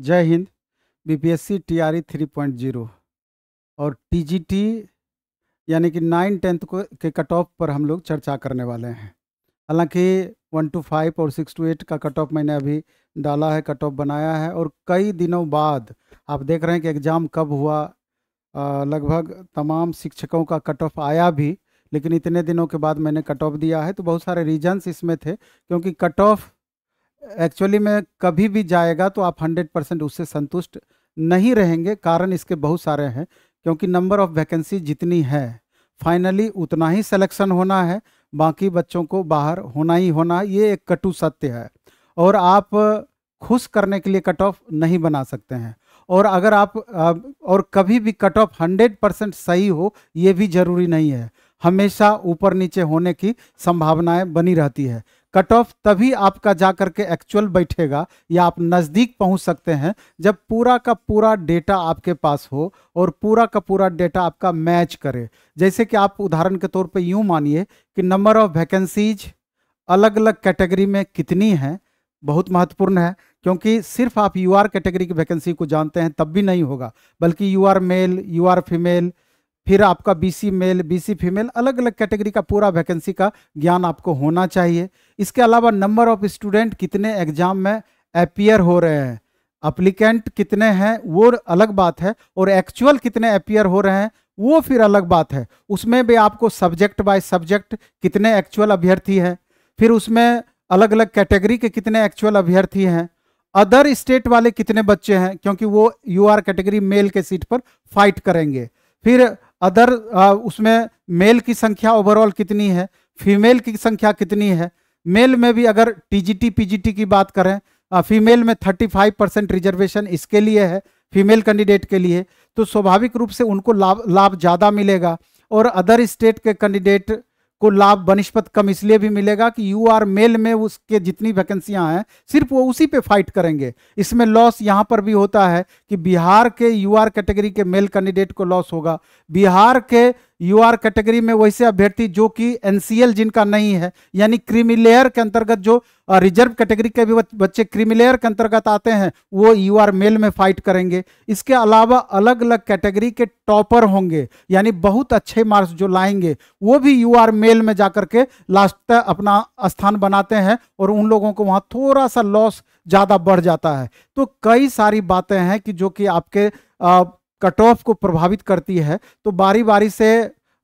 जय Hind. BPSC TRE 3.0 और TGT यानी कि 9-10 को के कट ऑफ पर हम लोग चर्चा करने वाले हैं। हालांकि 1-5 और 6-8 का कट ऑफ मैंने अभी डाला है, कट ऑफ बनाया है और कई दिनों बाद आप देख रहे हैं कि एग्ज़ाम कब हुआ। लगभग तमाम शिक्षकों का कट ऑफ आया भी, लेकिन इतने दिनों के बाद मैंने कट ऑफ दिया है तो बहुत सारे रीजन्स इसमें थे, क्योंकि कट ऑफ एक्चुअली में कभी भी जाएगा तो आप 100% उससे संतुष्ट नहीं रहेंगे। कारण इसके बहुत सारे हैं, क्योंकि नंबर ऑफ वैकेंसी जितनी है फाइनली उतना ही सिलेक्शन होना है, बाकी बच्चों को बाहर होना ही होना है, ये एक कटु सत्य है। और आप खुश करने के लिए कट ऑफ नहीं बना सकते हैं, और अगर आप और कभी भी कट ऑफ 100% सही हो ये भी ज़रूरी नहीं है, हमेशा ऊपर नीचे होने की संभावनाएं बनी रहती है। कट ऑफ तभी आपका जा करके एक्चुअल बैठेगा या आप नज़दीक पहुंच सकते हैं जब पूरा का पूरा डेटा आपके पास हो और पूरा का पूरा डेटा आपका मैच करे। जैसे कि आप उदाहरण के तौर पे यूँ मानिए कि नंबर ऑफ वैकेंसीज अलग अलग कैटेगरी में कितनी हैं, बहुत महत्वपूर्ण है, क्योंकि सिर्फ आप UR कैटेगरी की वैकेंसी को जानते हैं तब भी नहीं होगा, बल्कि UR मेल, UR फीमेल, फिर आपका BC मेल, BC फीमेल, अलग अलग कैटेगरी का पूरा वैकेंसी का ज्ञान आपको होना चाहिए। इसके अलावा नंबर ऑफ स्टूडेंट कितने एग्जाम में अपीयर हो रहे हैं, एप्लीकेंट कितने हैं वो अलग बात है, और एक्चुअल कितने अपीयर हो रहे हैं वो फिर अलग बात है। उसमें भी आपको सब्जेक्ट बाय सब्जेक्ट कितने एक्चुअल अभ्यर्थी हैं, फिर उसमें अलग अलग कैटेगरी के कितने एक्चुअल अभ्यर्थी हैं, अदर स्टेट वाले कितने बच्चे हैं, क्योंकि वो UR कैटेगरी मेल के सीट पर फाइट करेंगे, फिर अदर उसमें मेल की संख्या ओवरऑल कितनी है, फीमेल की संख्या कितनी है। मेल में भी अगर टीजीटी पीजीटी की बात करें, फीमेल में 35% रिजर्वेशन इसके लिए है, फीमेल कैंडिडेट के लिए, तो स्वाभाविक रूप से उनको लाभ ज़्यादा मिलेगा, और अदर स्टेट के कैंडिडेट को लाभ बनिस्पत कम इसलिए भी मिलेगा कि UR मेल में उसके जितनी वैकेंसियां हैं सिर्फ वो उसी पे फाइट करेंगे। इसमें लॉस यहां पर भी होता है कि बिहार के UR कैटेगरी के मेल कैंडिडेट को लॉस होगा, बिहार के UR कैटेगरी में वैसे अभ्यर्थी जो कि NCL जिनका नहीं है, यानी क्रीमिलेयर के अंतर्गत जो रिजर्व कैटेगरी के भी बच्चे क्रीमिलेयर के अंतर्गत आते हैं वो UR मेल में फाइट करेंगे। इसके अलावा अलग अलग कैटेगरी के टॉपर होंगे, यानी बहुत अच्छे मार्क्स जो लाएंगे वो भी UR मेल में जाकर के लास्ट तक अपना स्थान बनाते हैं, और उन लोगों को वहाँ थोड़ा सा लॉस ज़्यादा बढ़ जाता है। तो कई सारी बातें हैं कि जो कि आपके कट ऑफ को प्रभावित करती है। तो बारी बारी से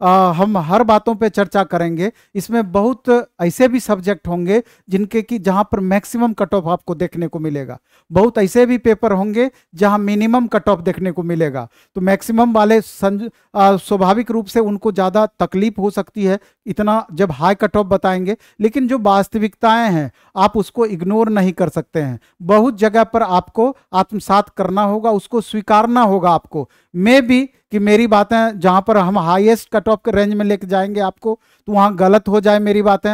हम हर बातों पे चर्चा करेंगे। इसमें बहुत ऐसे भी सब्जेक्ट होंगे जिनके कि जहाँ पर मैक्सिमम कट ऑफ आपको देखने को मिलेगा, बहुत ऐसे भी पेपर होंगे जहाँ मिनिमम कट ऑफ देखने को मिलेगा। तो मैक्सिमम वाले स्वाभाविक रूप से उनको ज़्यादा तकलीफ हो सकती है, इतना जब हाई कट ऑफ बताएंगे, लेकिन जो वास्तविकताएँ हैं आप उसको इग्नोर नहीं कर सकते हैं। बहुत जगह पर आपको आत्मसात करना होगा, उसको स्वीकारना होगा आपको। मे बी कि मेरी बातें जहाँ पर हम हाईएस्ट कट ऑफ के रेंज में लेके जाएंगे आपको, तो वहाँ गलत हो जाए मेरी बातें,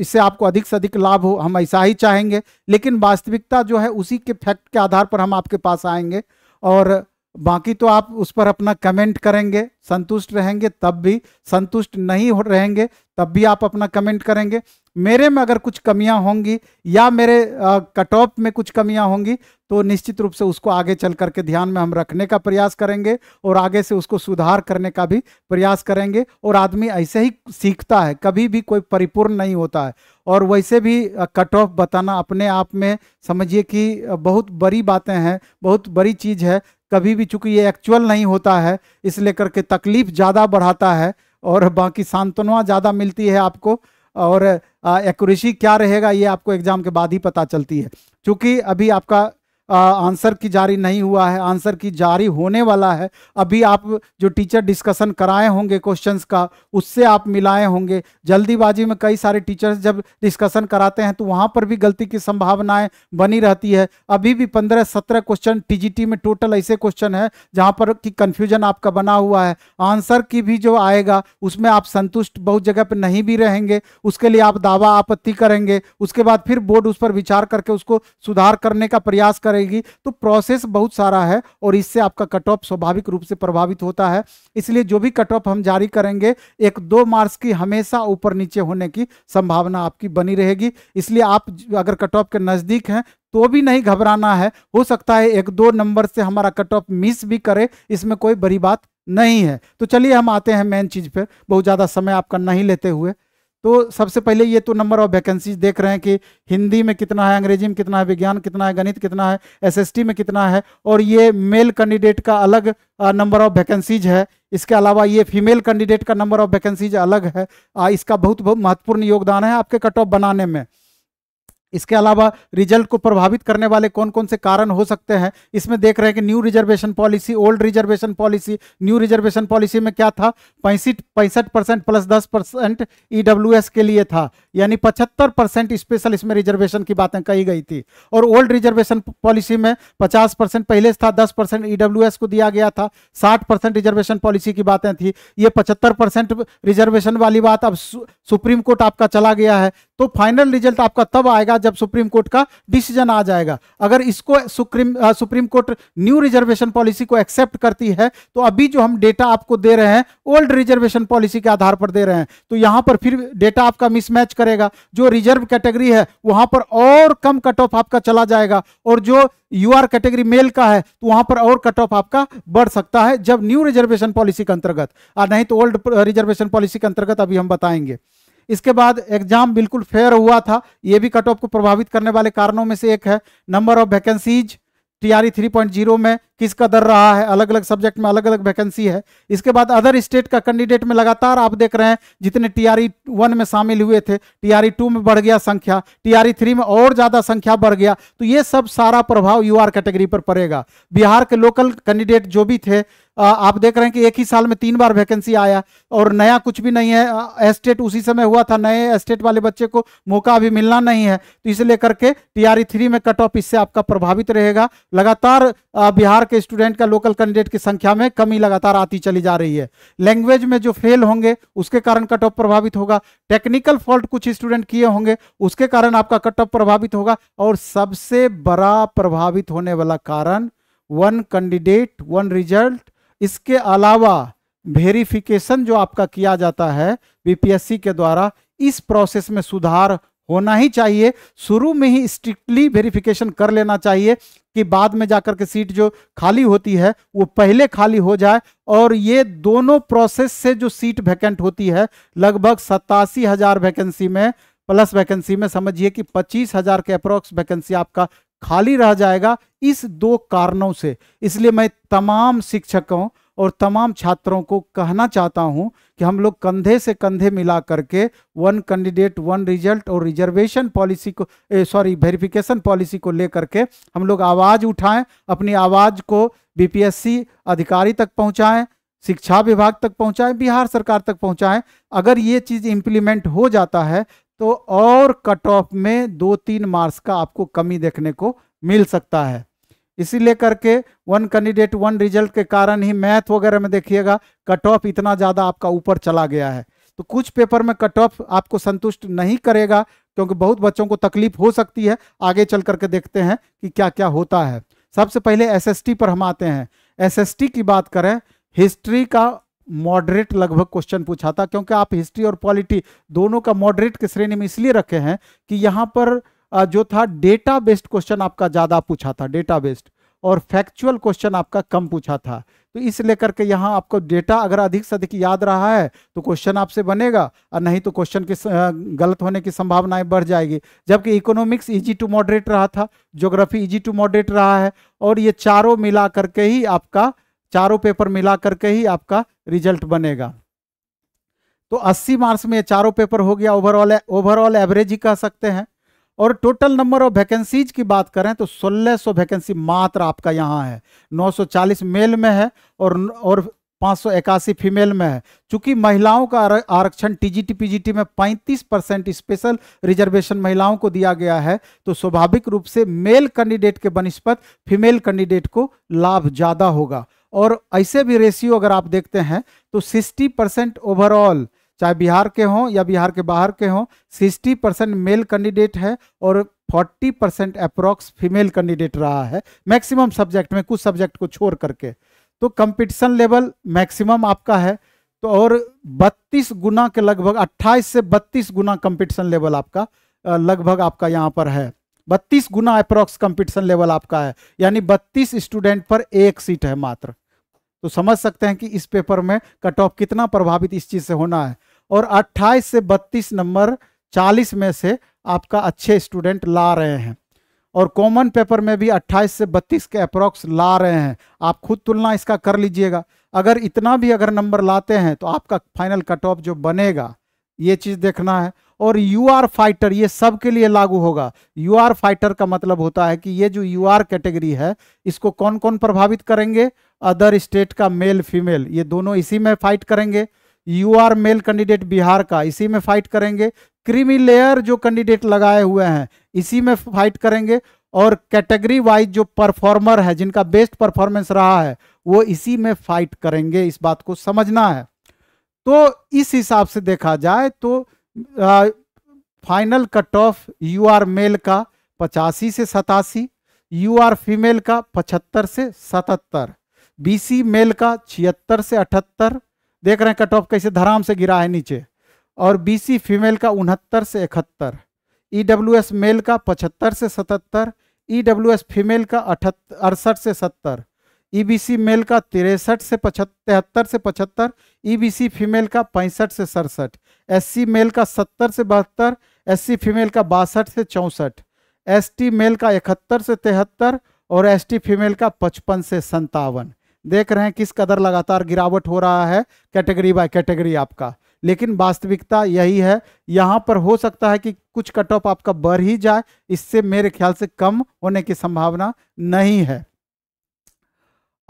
इससे आपको अधिक से अधिक लाभ हो, हम ऐसा ही चाहेंगे, लेकिन वास्तविकता जो है उसी के फैक्ट के आधार पर हम आपके पास आएंगे। और बाकी तो आप उस पर अपना कमेंट करेंगे, संतुष्ट रहेंगे तब भी, संतुष्ट नहीं हो रहेंगे तब भी आप अपना कमेंट करेंगे। मेरे में अगर कुछ कमियां होंगी या मेरे कट ऑफ में कुछ कमियां होंगी तो निश्चित रूप से उसको आगे चल करके ध्यान में हम रखने का प्रयास करेंगे और आगे से उसको सुधार करने का भी प्रयास करेंगे। और आदमी ऐसे ही सीखता है, कभी भी कोई परिपूर्ण नहीं होता है। और वैसे भी कट ऑफ बताना अपने आप में समझिए कि बहुत बड़ी बातें हैं, बहुत बड़ी चीज़ है। कभी भी चूंकि ये एक्चुअल नहीं होता है इस लेकर के तकलीफ ज़्यादा बढ़ाता है, और बाकी सांत्वना ज़्यादा मिलती है आपको, और एक्यूरेसी क्या रहेगा ये आपको एग्ज़ाम के बाद ही पता चलती है। चूँकि अभी आपका आंसर की जारी नहीं हुआ है, आंसर की जारी होने वाला है। अभी आप जो टीचर डिस्कशन कराए होंगे क्वेश्चंस का, उससे आप मिलाए होंगे। जल्दीबाजी में कई सारे टीचर्स जब डिस्कशन कराते हैं तो वहाँ पर भी गलती की संभावनाएं बनी रहती है। अभी भी 15-17 क्वेश्चन टीजीटी में टोटल ऐसे क्वेश्चन है जहाँ पर कि कन्फ्यूजन आपका बना हुआ है। आंसर की भी जो आएगा उसमें आप संतुष्ट बहुत जगह पर नहीं भी रहेंगे, उसके लिए आप दावा आपत्ति करेंगे, उसके बाद फिर बोर्ड उस पर विचार करके उसको सुधार करने का प्रयास रहेगी। तो प्रोसेस बहुत सारा है और इससे आपका कट ऑफ स्वाभाविक रूप से प्रभावित होता है। इसलिए जो भी कट ऑफ हम जारी करेंगे 1-2 मार्क्स की हमेशा ऊपर नीचे होने की संभावना आपकी बनी रहेगी। इसलिए आप अगर कट ऑफ के नज़दीक हैं तो भी नहीं घबराना है। हो सकता है 1-2 नंबर से हमारा कट ऑफ मिस भी करे, इसमें कोई बड़ी बात नहीं है। तो चलिए हम आते हैं मेन चीज़ पर, बहुत ज़्यादा समय आपका नहीं लेते हुए। तो सबसे पहले ये तो नंबर ऑफ वैकेंसीज देख रहे हैं कि हिंदी में कितना है, अंग्रेजी में कितना है, विज्ञान कितना है, गणित कितना है, एसएसटी में कितना है। और ये मेल कैंडिडेट का अलग नंबर ऑफ वैकेंसीज है। इसके अलावा ये फीमेल कैंडिडेट का नंबर ऑफ वैकेंसीज अलग है। इसका बहुत महत्वपूर्ण योगदान है आपके कट ऑफ बनाने में। इसके अलावा रिजल्ट को प्रभावित करने वाले कौन कौन से कारण हो सकते हैं, इसमें देख रहे हैं कि new reservation policy, old reservation policy. New reservation policy में क्या था, 65% प्लस 10% ईडब्ल्यूएस के लिए था, यानी 75% स्पेशल इसमें रिजर्वेशन की बातें कही गई थी। और ओल्ड रिजर्वेशन पॉलिसी में 50% पहले से था, 10% ईडब्ल्यूएस को दिया गया था, 60% रिजर्वेशन पॉलिसी की बातें थी। ये 75% रिजर्वेशन वाली बात अब सुप्रीम कोर्ट आपका चला गया है। तो फाइनल रिजल्ट आपका तब आएगा जब सुप्रीम कोर्ट का डिसीजन आ जाएगा। अगर इसको supreme court new reservation policy को एक्सेप्ट करती है तो अभी जो हम डेटा आपको दे रहे हैं ओल्ड रिजर्वेशन पॉलिसी के आधार पर दे रहे हैं, तो यहां पर फिर डेटा आपका मिसमैच करेगा। जो रिजर्व कैटेगरी है वहां पर और कम कट ऑफ आपका चला जाएगा, और जो यूआर कैटेगरी मेल का है तो वहां पर और कट ऑफ आपका बढ़ सकता है जब न्यू रिजर्वेशन पॉलिसी के अंतर्गत, नहीं तो ओल्ड रिजर्वेशन पॉलिसी के अंतर्गत अभी हम बताएंगे। इसके बाद एग्जाम बिल्कुल फेयर हुआ था, ये भी कट ऑफ को प्रभावित करने वाले कारणों में से एक है। नंबर ऑफ वैकेंसीज TRE 3.0 में किस कदर रहा है, अलग अलग सब्जेक्ट में अलग अलग वैकेंसी है। इसके बाद अदर स्टेट का कैंडिडेट में लगातार आप देख रहे हैं जितने TRE 1 में शामिल हुए थे, TRE 2 में बढ़ गया संख्या, TRE 3 में और ज़्यादा संख्या बढ़ गया। तो ये सब सारा प्रभाव UR कैटेगरी पर पड़ेगा। बिहार के लोकल कैंडिडेट जो भी थे आप देख रहे हैं कि एक ही साल में 3 बार वैकेंसी आया और नया कुछ भी नहीं है। एस्टेट उसी समय हुआ था, नए एस्टेट वाले बच्चे को मौका अभी मिलना नहीं है। तो इसे लेकर के TRE 3 में कट ऑफ इससे आपका प्रभावित रहेगा। लगातार बिहार के स्टूडेंट का लोकल कैंडिडेट की संख्या में कमी लगातार आती चली जा रही है। लैंग्वेज में जो फेल होंगे उसके कारण कट ऑफ प्रभावित होगा। टेक्निकल फॉल्ट कुछ स्टूडेंट किए होंगे उसके कारण आपका कट ऑफ प्रभावित होगा। और सबसे बड़ा प्रभावित होने वाला कारण 1 कैंडिडेट 1 रिजल्ट। इसके अलावा वेरिफिकेशन जो आपका किया जाता है BPSC के द्वारा, इस प्रोसेस में सुधार होना ही चाहिए। शुरू में ही स्ट्रिक्टली वेरिफिकेशन कर लेना चाहिए कि बाद में जाकर के सीट जो खाली होती है वो पहले खाली हो जाए। और ये दोनों प्रोसेस से जो सीट वैकेंट होती है लगभग 87,000 वैकेंसी में, प्लस वैकेंसी में समझिए कि 25,000 के अप्रॉक्स वैकेंसी आपका खाली रह जाएगा इस 2 कारणों से। इसलिए मैं तमाम शिक्षकों और तमाम छात्रों को कहना चाहता हूं कि हम लोग कंधे से कंधे मिला करके 1 कैंडिडेट 1 रिजल्ट और रिजर्वेशन पॉलिसी को वेरिफिकेशन पॉलिसी को लेकर के हम लोग आवाज़ उठाएं, अपनी आवाज़ को BPSC अधिकारी तक पहुंचाएं, शिक्षा विभाग तक पहुंचाएं, बिहार सरकार तक पहुंचाएं। अगर ये चीज़ इम्प्लीमेंट हो जाता है तो और कट ऑफ में 2-3 मार्क्स का आपको कमी देखने को मिल सकता है। इसी लेकर के 1 कैंडिडेट 1 रिजल्ट के कारण ही मैथ वगैरह में देखिएगा कट ऑफ इतना ज़्यादा आपका ऊपर चला गया है। तो कुछ पेपर में कट ऑफ आपको संतुष्ट नहीं करेगा क्योंकि बहुत बच्चों को तकलीफ हो सकती है। आगे चल करके देखते हैं कि क्या क्या होता है। सबसे पहले SST पर हम आते हैं। SST की बात करें, हिस्ट्री का मॉडरेट लगभग क्वेश्चन पूछा था, क्योंकि आप हिस्ट्री और पॉलिटी दोनों का मॉडरेट की श्रेणी में इसलिए रखे हैं कि यहाँ पर जो था डेटा बेस्ड क्वेश्चन आपका ज़्यादा पूछा था, डेटा बेस्ड, और फैक्चुअल क्वेश्चन आपका कम पूछा था। तो इस लेकर के यहाँ आपको डेटा अगर अधिक से अधिक याद रहा है तो क्वेश्चन आपसे बनेगा, और नहीं तो क्वेश्चन की गलत होने की संभावनाएं बढ़ जाएगी। जबकि इकोनॉमिक्स इजी टू मॉडरेट रहा था, ज्योग्राफी इजी टू मॉडरेट रहा है, और ये चारों मिला करके ही आपका, चारों पेपर मिला करके ही आपका रिजल्ट बनेगा। तो 80 मार्क्स में ये चारों पेपर हो गया, ओवरऑल एवरेज ही कह सकते हैं। और टोटल नंबर ऑफ वैकेंसीज की बात करें तो 1600 वैकेंसी मात्र आपका यहाँ है। 940 मेल में है और 581 फीमेल में है। चूंकि महिलाओं का आरक्षण टीजीटी पीजीटी में 35% स्पेशल रिजर्वेशन महिलाओं को दिया गया है, तो स्वाभाविक रूप से मेल कैंडिडेट के बनिस्पत फीमेल कैंडिडेट को लाभ ज़्यादा होगा। और ऐसे भी रेशियो अगर आप देखते हैं तो 60% ओवरऑल, चाहे बिहार के हों या बिहार के बाहर के हों, 60% मेल कैंडिडेट है और 40% अप्रॉक्स फीमेल कैंडिडेट रहा है मैक्सिमम सब्जेक्ट में, कुछ सब्जेक्ट को छोड़ करके। तो कंपटीशन लेवल मैक्सिमम आपका है तो, और 32 गुना के लगभग 28 से 32 गुना कंपटीशन लेवल आपका लगभग आपका यहाँ पर है, 32 गुना अप्रॉक्स कंपटीशन लेवल आपका है, यानी 32 स्टूडेंट पर एक सीट है मात्र। तो समझ सकते हैं कि इस पेपर में कट ऑफ कितना प्रभावित इस चीज़ से होना है। और 28 से 32 नंबर 40 में से आपका अच्छे स्टूडेंट ला रहे हैं, और कॉमन पेपर में भी 28 से 32 के अप्रॉक्स ला रहे हैं। आप खुद तुलना इसका कर लीजिएगा, अगर इतना भी अगर नंबर लाते हैं तो आपका फाइनल कट ऑफ जो बनेगा ये चीज़ देखना है। और यू आर फाइटर ये सब के लिए लागू होगा। यू आर फाइटर का मतलब होता है कि ये जो यू आर कैटेगरी है इसको कौन कौन प्रभावित करेंगे, अदर स्टेट का मेल फीमेल ये दोनों इसी में फाइट करेंगे। U R male candidate Bihar का इसी में फाइट करेंगे, क्रीमी लेयर जो कैंडिडेट लगाए हुए हैं इसी में फाइट करेंगे, और कैटेगरी वाइज जो परफॉर्मर है जिनका बेस्ट परफॉर्मेंस रहा है वो इसी में फाइट करेंगे। इस बात को समझना है। तो इस हिसाब से देखा जाए तो final cut off U R male का 85 से 87, यू आर फीमेल का 75 से 77, बीसी मेल का 76 से 78, देख रहे हैं कट ऑफ कैसे धराम से गिरा है नीचे, और बीसी फीमेल का 69 से 71, ईडब्ल्यूएस मेल का 75 से 77, ईडब्ल्यूएस फीमेल का 68 से 70, ईबीसी मेल का 73 से 75, ईबीसी फीमेल का 65 से 67, एससी मेल का 70 से 72, एससी फीमेल का 62 से 64, एसटी मेल का 71 से 73 और एसटी फीमेल का 55 से 57। देख रहे हैं किस कदर लगातार गिरावट हो रहा है कैटेगरी बाय कैटेगरी आपका, लेकिन वास्तविकता यही है। यहाँ पर हो सकता है कि कुछ कट ऑफ आपका बढ़ ही जाए, इससे मेरे ख्याल से कम होने की संभावना नहीं है।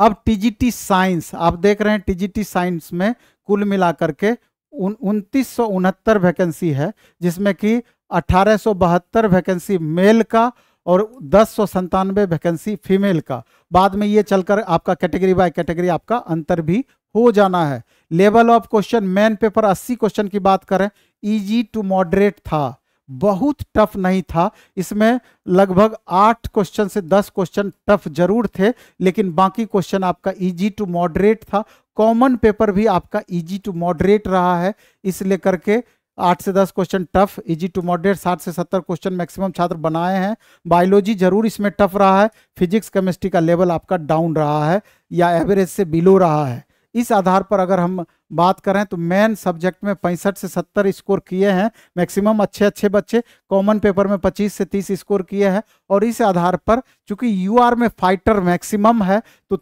अब टीजीटी साइंस आप देख रहे हैं, टीजीटी साइंस में कुल मिलाकर के 2969 वैकेंसी है, जिसमें कि 1872 वैकेंसी मेल का और 1097 वैकेंसी फीमेल का। बाद में ये चलकर आपका कैटेगरी बाय कैटेगरी आपका अंतर भी हो जाना है। Level of question main paper 80 question की बात करें, इजी टू मॉडरेट था, बहुत टफ नहीं था। इसमें लगभग 8 क्वेश्चन से 10 क्वेश्चन टफ जरूर थे, लेकिन बाकी क्वेश्चन आपका इजी टू मॉडरेट था। कॉमन पेपर भी आपका इजी टू मॉडरेट रहा है, इस लेकर के 8 से 10 question tough, easy to moderate 60 से 70 क्वेश्चन मैक्सिमम छात्र बनाए हैं। बायोलॉजी जरूर इसमें टफ रहा है, फिजिक्स केमिस्ट्री का लेवल आपका डाउन रहा है या एवरेज से बिलो रहा है। इस आधार पर अगर हम बात करें तो मेन सब्जेक्ट में 65 से 70 स्कोर किए हैं मैक्सिमम अच्छे अच्छे बच्चे, कॉमन पेपर में 25 से 30 स्कोर किए हैं। और इस आधार पर चूंकि यू आर में फाइटर मैक्सिमम है तो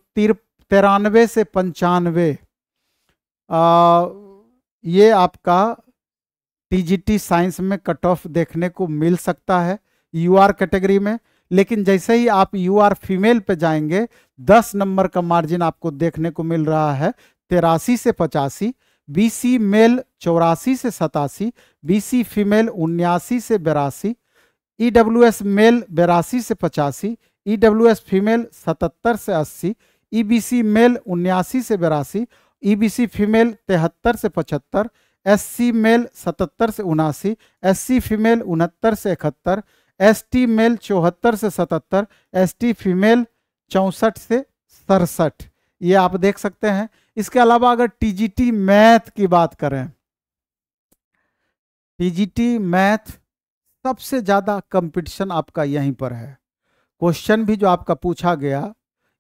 93 से 95 ये आपका टीजीटी साइंस में कट ऑफ देखने को मिल सकता है यू आर कैटेगरी में। लेकिन जैसे ही आप यू आर फीमेल पे जाएंगे 10 नंबर का मार्जिन आपको देखने को मिल रहा है, 83 से 85, बीसी मेल 84 से 87, बीसी फीमेल 79 से 82, ईडब्ल्यूएस मेल 82 से 85, ईडब्ल्यूएस फीमेल 77 से 80, ईबीसी मेल 79 से 82, ईबीसी फीमेल 73 से 75, एससी मेल 77 से 79, एससी फीमेल 69 से 71, एसटी मेल 74 से 77, एसटी फीमेल 64 से 67, ये आप देख सकते हैं। इसके अलावा अगर टीजीटी मैथ की बात करें, टीजीटी मैथ सबसे ज़्यादा कंपटीशन आपका यहीं पर है। क्वेश्चन भी जो आपका पूछा गया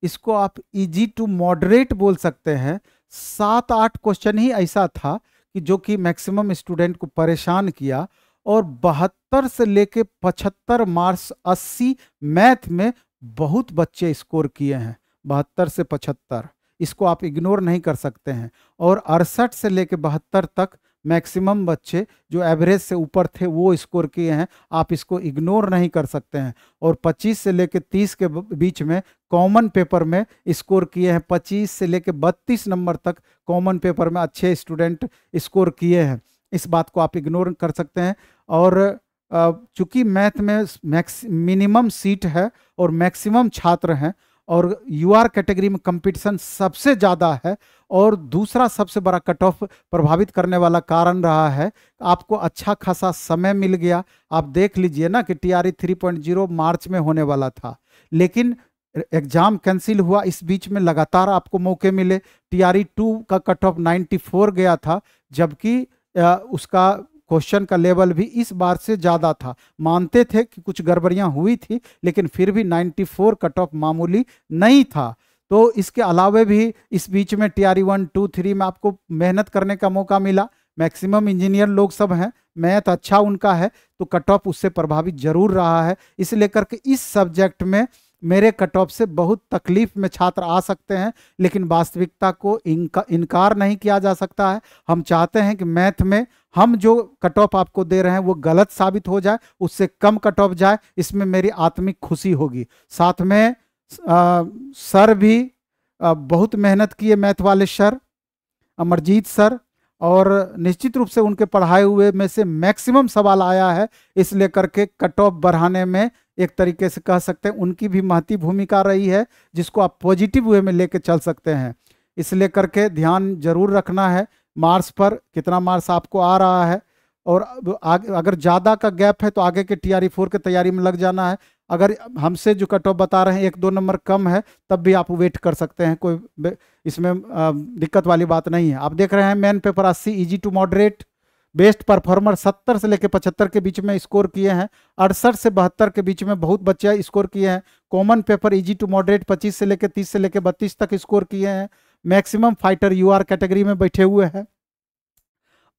इसको आप इजी टू मॉडरेट बोल सकते हैं। 7-8 क्वेश्चन ही ऐसा था कि जो कि मैक्सिमम स्टूडेंट को परेशान किया, और 72 से लेके 75 मार्क्स 80 मैथ में बहुत बच्चे स्कोर किए हैं, 72 से 75, इसको आप इग्नोर नहीं कर सकते हैं। और 68 से लेके 72 तक मैक्सिमम बच्चे जो एवरेज से ऊपर थे वो स्कोर किए हैं, आप इसको इग्नोर नहीं कर सकते हैं। और 25 से लेके 30 के बीच में कॉमन पेपर में स्कोर किए हैं, 25 से लेके 32 नंबर तक कॉमन पेपर में अच्छे स्टूडेंट स्कोर किए हैं, इस बात को आप इग्नोर कर सकते हैं। और चूंकि मैथ में मिनिमम सीट है और मैक्सिमम छात्र हैं, और यूआर कैटेगरी में कंपटीशन सबसे ज़्यादा है। और दूसरा सबसे बड़ा कट ऑफ प्रभावित करने वाला कारण रहा है, आपको अच्छा खासा समय मिल गया। आप देख लीजिए ना कि TRE 3.0 मार्च में होने वाला था, लेकिन एग्जाम कैंसिल हुआ। इस बीच में लगातार आपको मौके मिले। TRE 2 का कट ऑफ 94 गया था, जबकि उसका क्वेश्चन का लेवल भी इस बार से ज़्यादा था। मानते थे कि कुछ गड़बड़ियाँ हुई थी, लेकिन फिर भी 94 कट ऑफ मामूली नहीं था। तो इसके अलावे भी इस बीच में TRE 1, 2, 3 में आपको मेहनत करने का मौका मिला। मैक्सिमम इंजीनियर लोग सब हैं, मैथ अच्छा उनका है, तो कट ऑफ उससे प्रभावित जरूर रहा है। इस लेकर के इस सब्जेक्ट में मेरे कट ऑफ से बहुत तकलीफ में छात्र आ सकते हैं, लेकिन वास्तविकता को इनकार नहीं किया जा सकता है। हम चाहते हैं कि मैथ में हम जो कट ऑफ आपको दे रहे हैं वो गलत साबित हो जाए, उससे कम कट ऑफ जाए, इसमें मेरी आत्मिक खुशी होगी। साथ में सर भी बहुत मेहनत किए, मैथ वाले सर अमरजीत सर, और निश्चित रूप से उनके पढ़ाए हुए में से मैक्सिमम सवाल आया है। इस लेकर के कट ऑफ बढ़ाने में एक तरीके से कह सकते हैं उनकी भी महती भूमिका रही है, जिसको आप पॉजिटिव वे में लेके चल सकते हैं। इस लेकर के ध्यान जरूर रखना है मार्क्स पर, कितना मार्क्स आपको आ रहा है। और अगर ज़्यादा का गैप है तो आगे के TRE 4 की तैयारी में लग जाना है। अगर हमसे जो कट ऑफ बता रहे हैं 1-2 नंबर कम है, तब भी आप वेट कर सकते हैं, कोई इसमें दिक्कत वाली बात नहीं है। आप देख रहे हैं main paper 80, easy to moderate, best performer 70 से लेकर 75 के बीच में स्कोर किए हैं। 68 से 72 के बीच में बहुत बच्चे स्कोर किए हैं। Common paper easy to moderate 25 से लेकर 30 से लेकर 32 तक स्कोर किए हैं। मैक्सिमम फाइटर यूआर कैटेगरी में बैठे हुए हैं।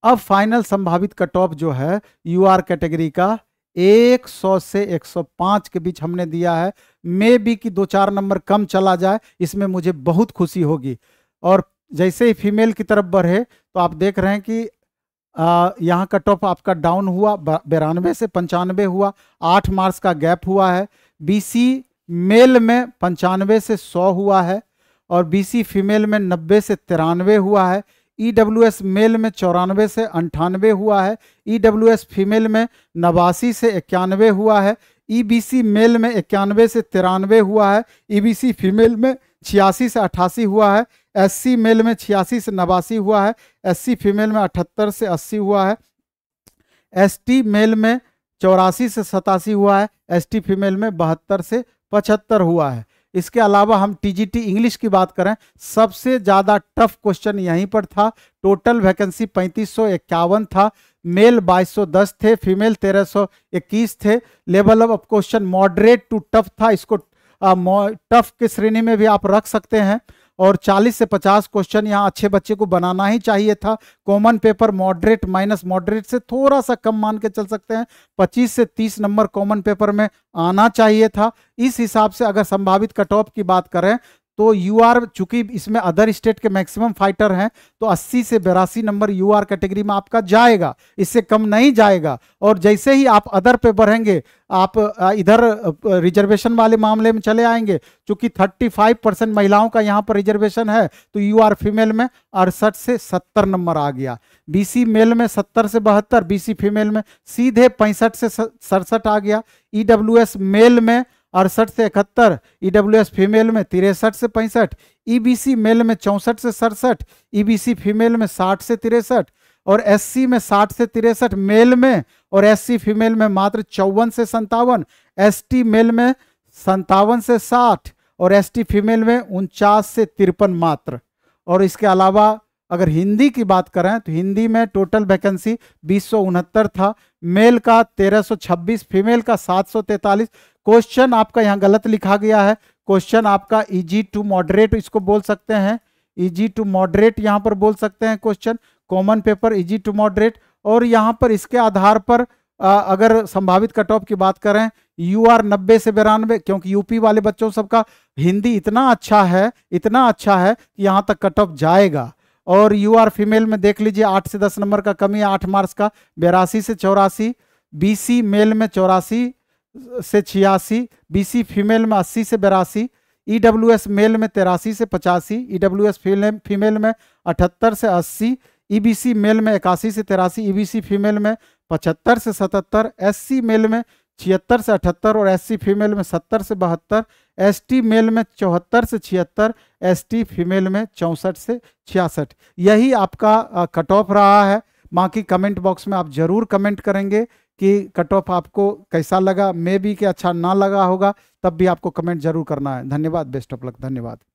अब फाइनल संभावित कट ऑफ जो है यूआर कैटेगरी का 100 से 105 के बीच हमने दिया है। मे बी कि 2-4 नंबर कम चला जाए, इसमें मुझे बहुत खुशी होगी। और जैसे ही फीमेल की तरफ बढ़े तो आप देख रहे हैं कि यहाँ कट ऑफ आपका डाउन हुआ, 92 से 95 हुआ, 8 मार्क्स का गैप हुआ है। बीसी मेल में 95 से 100 हुआ है और बीसी फीमेल में 90 से 93 हुआ है। ईडब्ल्यूएस मेल में 94 से 98 हुआ है। ईडब्ल्यूएस फीमेल में 89 से 91 हुआ है। ईबीसी मेल में 91 से 93 हुआ है। ईबीसी फीमेल में 86 से 88 हुआ है। एससी मेल में 86 से 89 हुआ है। एससी फीमेल में 78 से 80 हुआ है। एसटी मेल में 84 से 87 हुआ है। एसटी फीमेल में 72 से 75 हुआ है। इसके अलावा हम टीजीटी इंग्लिश की बात करें, सबसे ज़्यादा टफ क्वेश्चन यहीं पर था। टोटल वैकेंसी 3551 था। मेल 2210 थे, फीमेल 1321 थे। Level of question moderate to tough था, इसको टफ के श्रेणी में भी आप रख सकते हैं। और 40 से 50 क्वेश्चन यहाँ अच्छे बच्चे को बनाना ही चाहिए था। Common paper moderate minus moderate से थोड़ा सा कम मान के चल सकते हैं। 25 से 30 नंबर कॉमन पेपर में आना चाहिए था। इस हिसाब से अगर संभावित कट ऑफ की बात करें तो यूआर, चूंकि इसमें अदर स्टेट के मैक्सिमम फाइटर हैं, तो 80 से 82 नंबर यूआर कैटेगरी में आपका जाएगा, इससे कम नहीं जाएगा। और जैसे ही आप अदर पे बढ़ेंगे, आप इधर रिजर्वेशन वाले मामले में चले आएंगे। चूंकि 35% महिलाओं का यहाँ पर रिजर्वेशन है, तो यूआर फीमेल में 68 से 70 नंबर आ गया। बीसी मेल में 70 से 72, बीसी फीमेल में सीधे 65 से 67 आ गया। ईडब्ल्यूएस मेल में 68 से 71, ईडब्ल्यूएस फीमेल में 63 से 65, ईबीसी मेल में 64 से 67, ईबीसी फीमेल में 60 से 63 और एससी में 60 से 63 मेल में, और एससी फीमेल में मात्र 54 से 57, एसटी मेल में 57 से 60 और एसटी फीमेल में 49 से 53 मात्र। और इसके अलावा अगर हिंदी की बात करें तो हिंदी में टोटल वैकेंसी 2069 था। मेल का 1326, फीमेल का 743। क्वेश्चन आपका यहाँ गलत लिखा गया है। क्वेश्चन आपका इजी टू मॉडरेट, इसको बोल सकते हैं इजी टू मॉडरेट, यहाँ पर बोल सकते हैं question. Common paper easy to moderate. और यहाँ पर इसके आधार पर अगर संभावित कट ऑफ की बात करें, यूआर 90 से 92, क्योंकि यूपी वाले बच्चों सबका हिंदी इतना अच्छा है, इतना अच्छा है कि यहाँ तक कट ऑफ जाएगा। और यूआर फीमेल में देख लीजिए 8 से 10 नंबर का कमी है, 8 मार्क्स का, 82 से 84। बीसी मेल में 84 से 86, बीसी फीमेल में 80 से 82, ईडब्ल्यूएस मेल में 83 से 85, ईडब्ल्यूएस फीमेल में 78 से 80, ईबीसी मेल में 81 से 83, ईबीसी फीमेल में 75 से 77, एससी मेल में 76 से 78 और एससी फीमेल में 70 से 72, एसटी मेल में 74 से 76, एसटी फीमेल में 64 से 66। यही आपका कट ऑफ रहा है। बाकी कमेंट बॉक्स में आप जरूर कमेंट करेंगे कि कट ऑफ आपको कैसा लगा, मे बी कि अच्छा ना लगा होगा, तब भी आपको कमेंट जरूर करना है। धन्यवाद, बेस्ट ऑफ लक, धन्यवाद।